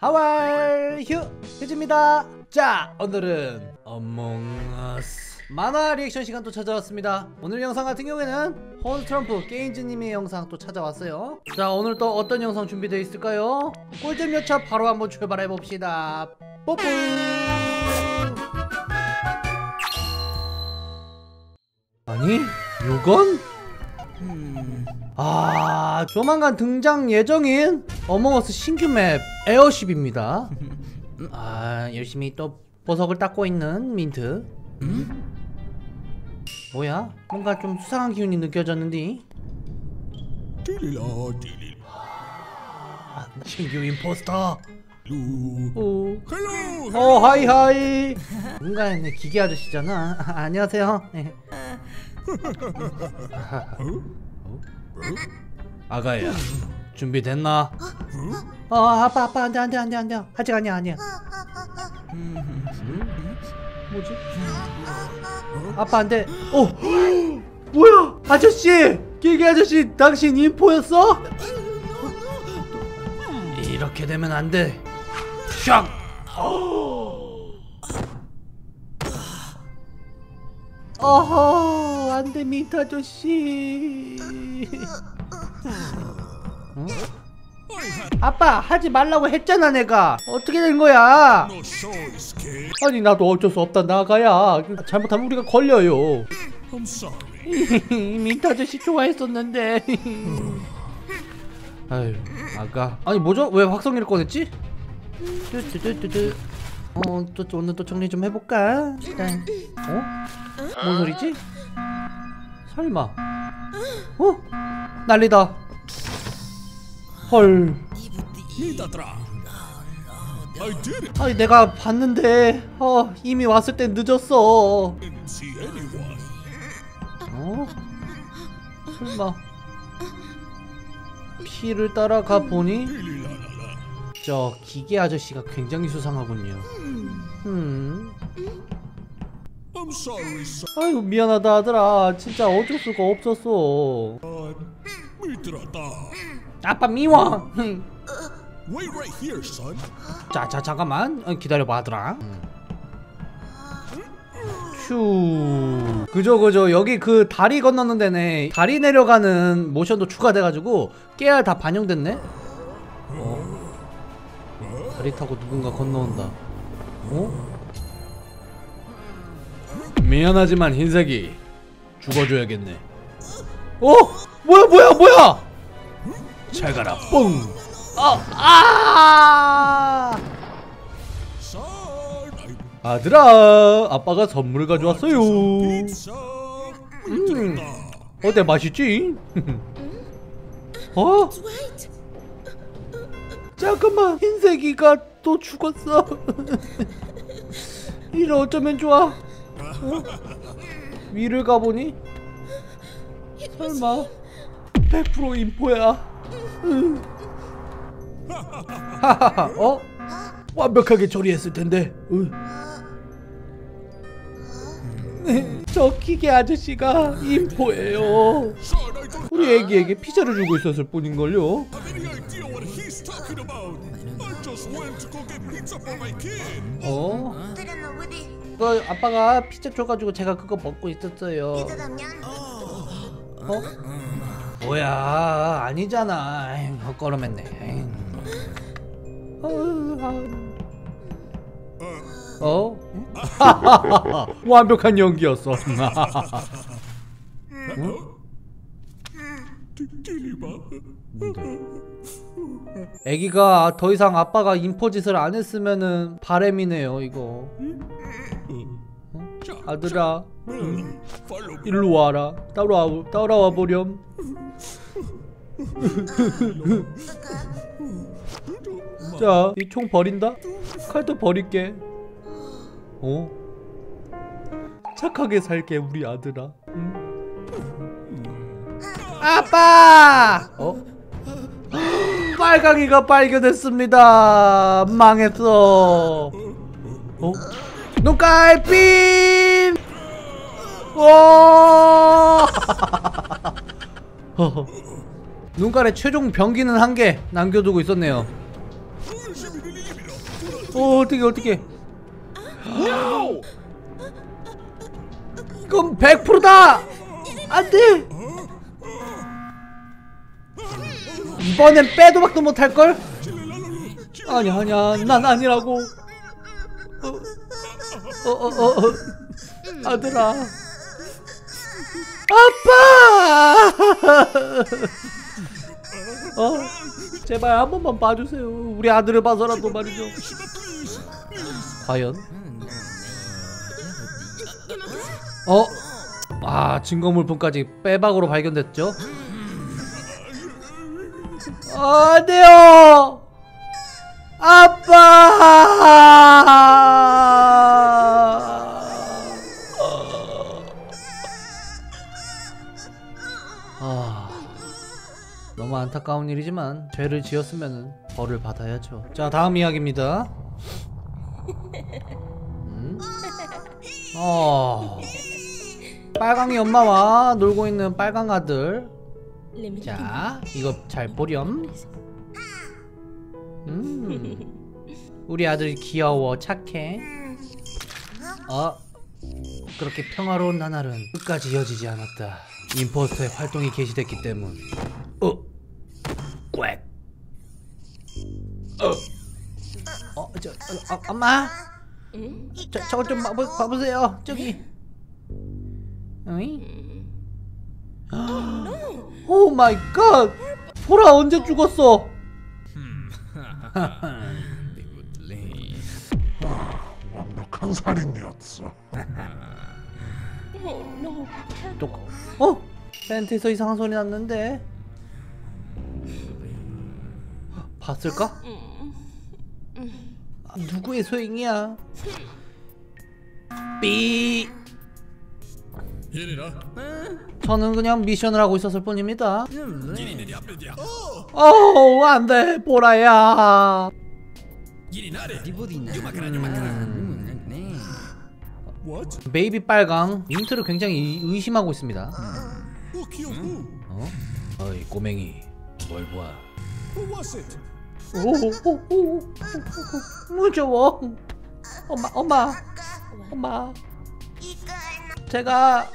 하왈 휴즈입니다. 자, 오늘은 어몽어스 만화 리액션 시간 또 찾아왔습니다. 오늘 영상 같은 경우에는 혼스트럼프 게임즈님의 영상 또 찾아왔어요. 자, 오늘 또 어떤 영상 준비되어 있을까요? 꿀잼 열차 바로 한번 출발해봅시다. 뽀뽀. 아니, 요건? 아, 조만간 등장 예정인 어몽어스 신규 맵 에어쉽입니다. 아, 열심히 또 보석을 닦고 있는 민트. 뭐야? 뭔가 좀 수상한 기운이 느껴졌는데. 아, 신규 임포스터. 헬로. 하이하이. 뭔가 했네. 기계 아저씨잖아. 아, 안녕하세요. 네. 아가야, 준비됐나? 아빠, 안돼. 아직 아니야. 뭐지? 아빠 안돼. 어, 뭐야? 아저씨, 기계 아저씨, 당신 인포였어? 이렇게 되면 안돼. 샥. 어허, 안돼 민트 아저씨. 응? 아빠, 하지 말라고 했잖아. 내가 어떻게 된 거야? 아니, 나도 어쩔 수 없다. 나가야, 잘못하면 우리가 걸려요. 민트 아저씨 좋아했었는데. 아유, 아까, 아니 뭐죠? 왜 확성기를 꺼냈지? 또 오늘 또 정리 좀 해볼까? 일단. 어? 뭔 소리지? 설마. 어? 난리다. 헐. 아니, 내가 봤는데. 이미 왔을 때 늦었어. 어? 설마. 피를 따라가 보니 저 기계 아저씨가 굉장히 수상하군요. 아이고, 미안하다 아들아. 진짜 어쩔 수가 없었어. 아빠 미워. 자, 잠깐만 기다려봐 아들아. 슈. 그죠. 여기 그 다리 건너는 데네. 다리 내려가는 모션도 추가돼가지고 깨알 다 반영됐네. 다리 타고 누군가 건너온다. 어? 미안하지만 흰색이 죽어줘야겠네. 어? 뭐야! 잘 가라. 뽕. 아들아, 아빠가 선물을 가져왔어요. 어때, 맛있지? 어? 잠깐만, 흰색이가 또 죽었어. 이를 어쩌면 좋아. 어? 위를 가보니 설마 100% 인포야. 하하하. 어? 완벽하게 처리했을 텐데. 저 기계 아저씨가 인포예요. 우리 애기에게 피자를 주고 있었을 뿐인걸요. 어? 그 아빠가 피자 줘가지고 제가 그거 먹고 있었어요. 어? 뭐야, 아니잖아. 걸음했네. 어? 완벽한 연기였어. 응? 애기가 더 이상 아빠가 인포짓을 안 했으면은 바램이네요 이거. 어? 아들아, 일로 와라. 따라와 보렴. 자, 이 총 버린다. 칼도 버릴게. 어? 착하게 살게 우리 아들아. 응? 아빠! 어? 빨강이가 발견했습니다. 망했어. 어? 눈깔빔! 오! 눈깔에 최종 병기는 한 개 남겨두고 있었네요. 어떡해. 그럼 100%다! 안 돼! 이번엔 빼도박도 못할걸? 아니야, 난 아니라고. 아들아. 아빠! 제발 한 번만 봐주세요. 우리 아들을 봐서라도 말이죠. 과연? 아, 증거물품까지 빼박으로 발견됐죠? 안 돼요! 아빠! 너무 안타까운 일이지만 죄를 지었으면 벌을 받아야죠. 자, 다음 이야기입니다. 빨강이 엄마와 놀고 있는 빨강 아들. 자, 이거 잘 보렴. 우리 아들 귀여워, 착해. 그렇게 평화로운 나날은 끝까지 이어지지 않았다. 임포스터의 활동이 개시됐기 때문. 꽥. 엄마. 저거 좀 봐보세요. 저기. 오 마이 갓! 소라 언제 죽었어? 완벽한 살인이었어. 벤트에서 이상한 소리 났는데 봤을까? 누구의 소행이야? 삐. 저는 그냥 미션을 하고 있었을 뿐입니다. 안돼, 보라야. 베이비 빨강 민트를 굉장히 의심하고 있습니다. 어이 꼬맹이, 뭘 봐? 오오오오 무서워. 엄마. 제가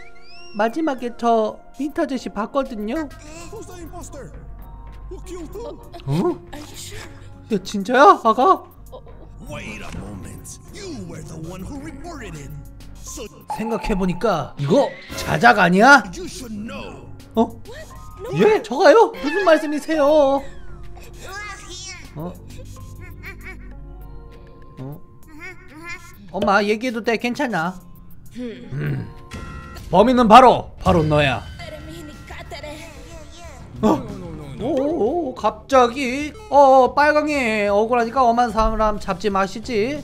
마지막에 저 민트 아저씨 봤거든요. 야, 진짜야, 아가? 생각해보니까 이거 자작 아니야? 예? 저가요? 무슨 말씀이세요? 엄마, 얘기해도 돼, 괜찮아. 범인은 바로 너야. 갑자기 빨강이 억울하니까 엄한 사람 잡지 마시지.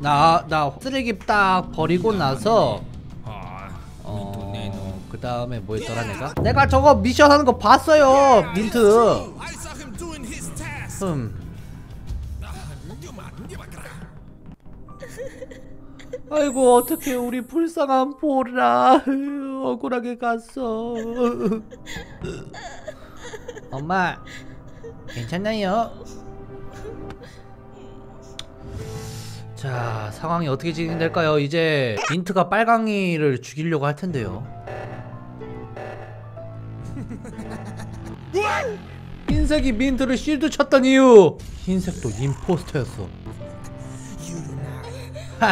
나 쓰레기 딱 버리고 나서 그 다음에 뭐 했더라 내가? 내가 저거 미션 하는 거 봤어요, 민트. 아이고, 어떡해, 우리 불쌍한 보라. 억울하게 갔어. 엄마, 괜찮나요? 자, 상황이 어떻게 진행될까요? 이제 민트가 빨강이를 죽이려고 할 텐데요. 흰색이 민트를 쉴드 쳤던 이유! 흰색도 임포스터였어. 너무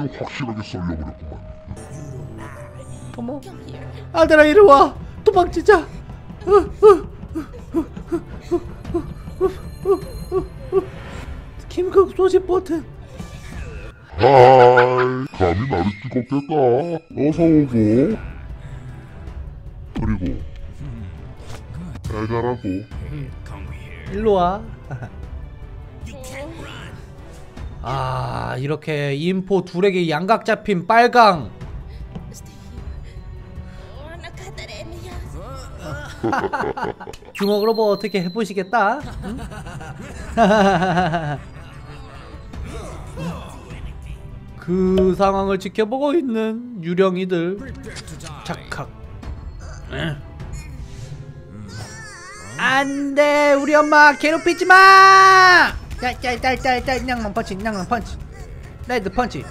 아주 확실하게 썰려버렸구만. 어머, 아들아, 이리와. 도망치자. 김극 소집 버튼. 하이, 감히 나를 찍었겠다. 어서오고. 그리고 잘 자라고. 일로와. 이렇게 인포 둘에게 양각 잡힌 빨강. 주먹으로 뭐 어떻게 해보시겠다? 응? 그 상황을 지켜보고 있는 유령이들. 착각. 안돼 우리 엄마 괴롭히지 마. 짤짤짤짤짤 냥랑 펀치 냥랑 펀치 레드 펀치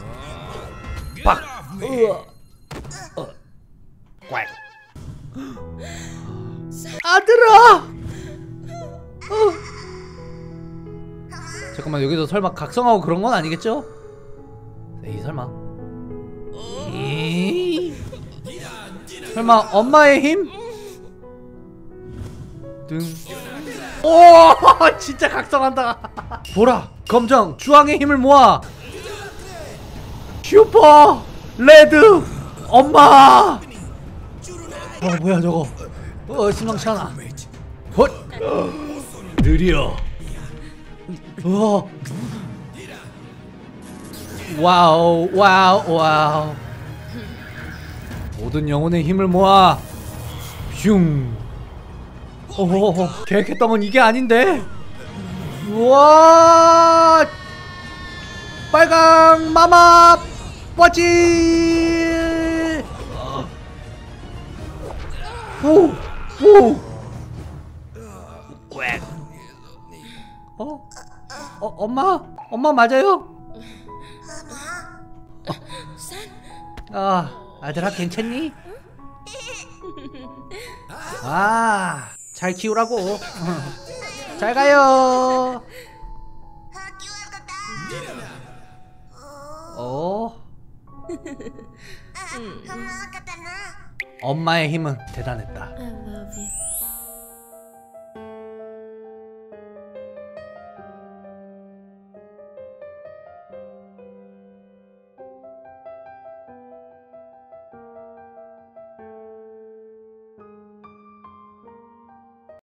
팍. 꽉. 아들아. 잠깐만 여기서 설마 각성하고 그런 건 아니겠죠? 에이 설마. 에이? 설마 엄마의 힘? 등. 오 진짜 각성한다. 보라, 검정, 주황의 힘을 모아. 슈퍼 레드 엄마. 어 뭐야 저거? 어 신랑차나. 헛. 느려. 우와. 와우 와우 와우. 모든 영혼의 힘을 모아. 슝. 오호호. 계획했다면 이게 아닌데. 우와. 빨강 마마 뻗지. 오오. 어? 어, 엄마? 엄마 맞아요? 아들아 괜찮니? 아, 잘 키우라고. 잘 가요. 어? 엄마의 힘은 대단했다.